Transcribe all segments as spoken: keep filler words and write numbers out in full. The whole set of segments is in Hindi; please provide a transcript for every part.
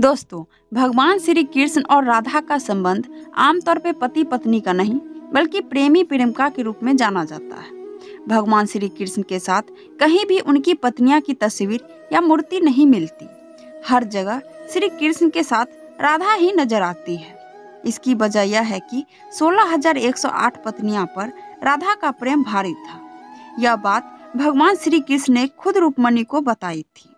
दोस्तों, भगवान श्री कृष्ण और राधा का संबंध आमतौर पर पति पत्नी का नहीं बल्कि प्रेमी प्रेमिका के रूप में जाना जाता है। भगवान श्री कृष्ण के साथ कहीं भी उनकी पत्नियां की तस्वीर या मूर्ति नहीं मिलती। हर जगह श्री कृष्ण के साथ राधा ही नजर आती है। इसकी वजह यह है कि सोलह हज़ार एक सौ आठ पत्नियां पर राधा का प्रेम भारी था। यह बात भगवान श्री कृष्ण ने खुद रुक्मणी को बताई थी।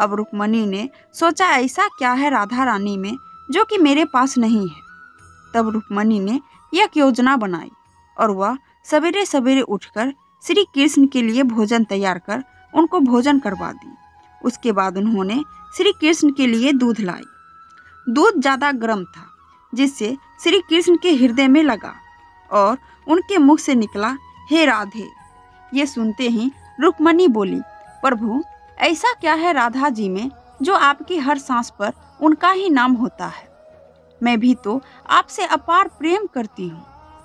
अब रुक्मणी ने सोचा, ऐसा क्या है राधा रानी में जो कि मेरे पास नहीं है। तब रुक्मणी ने एक योजना बनाई और वह सवेरे सवेरे उठकर श्री कृष्ण के लिए भोजन तैयार कर उनको भोजन करवा दी। उसके बाद उन्होंने श्री कृष्ण के लिए दूध लाई। दूध ज़्यादा गर्म था जिससे श्री कृष्ण के हृदय में लगा और उनके मुख से निकला, हे राधे। ये सुनते ही रुक्मणी बोली, प्रभु ऐसा क्या है राधा जी में जो आपकी हर सांस पर उनका ही नाम होता है। मैं भी तो आपसे अपार प्रेम करती हूँ,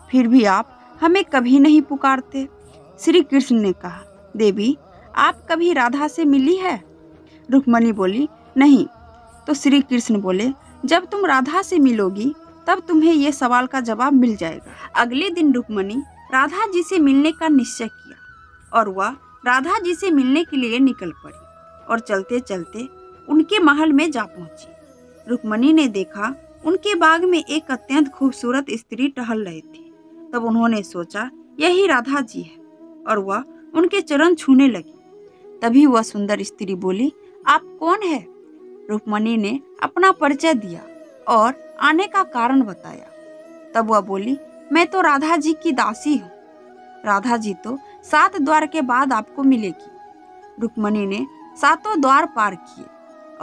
फिर भी आप हमें कभी नहीं पुकारते। श्री कृष्ण ने कहा, देवी आप कभी राधा से मिली है? रुक्मणी बोली, नहीं। तो श्री कृष्ण बोले, जब तुम राधा से मिलोगी तब तुम्हें यह सवाल का जवाब मिल जाएगा। अगले दिन रुक्मणी राधा जी से मिलने का निश्चय किया और वह राधा जी से मिलने के लिए निकल पड़ी और चलते चलते उनके महल में जा पहुंची। रुक्मणी ने देखा उनके बाग में एक अत्यंत खूबसूरत स्त्री टहल रही थी। तब उन्होंने सोचा यही राधा जी है और वह उनके चरण छूने लगी। तभी वह सुंदर स्त्री बोली, आप कौन है? रुक्मणी ने अपना परिचय दिया और आने का कारण बताया। तब वह बोली, मैं तो राधा जी की दासी हूँ। राधा जी तो सात द्वार के बाद आपको मिलेगी। रुक्मणी ने सातों द्वार पार किए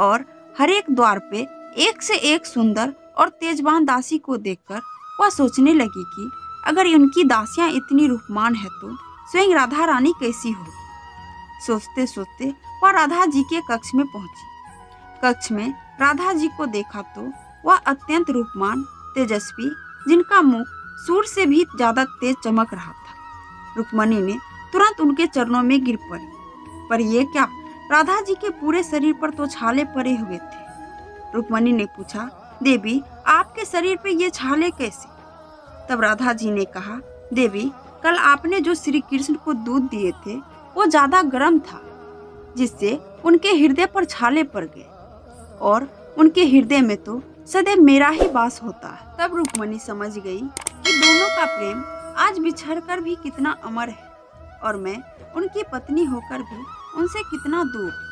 और हर एक द्वार पे एक से एक सुंदर और तेजवान दासी को देखकर वह सोचने लगी कि अगर इनकी दासियाँ इतनी रूपमान है तो स्वयं राधा रानी कैसी होगी। सोचते सोचते वह राधा जी के कक्ष में पहुंची। कक्ष में राधा जी को देखा तो वह अत्यंत रूपमान, तेजस्वी, जिनका मुख सूर्य से भी ज्यादा तेज चमक रहा था। रुक्मणी ने तुरंत उनके चरणों में गिर पड़ी, पर यह क्या, राधा जी के पूरे शरीर पर तो छाले पड़े हुए थे। रुक्मणी ने पूछा, देवी आपके शरीर पे ये छाले कैसे? तब राधा जी ने कहा, देवी कल आपने जो श्री कृष्ण को दूध दिए थे वो ज्यादा गर्म था जिससे उनके हृदय पर छाले पड़ गए और उनके हृदय में तो सदैव मेरा ही वास होता है। तब रुक्मणी समझ गई कि दोनों का प्रेम आज बिछड़कर भी कितना अमर है और मैं उनकी पत्नी होकर भी उनसे कितना दूर।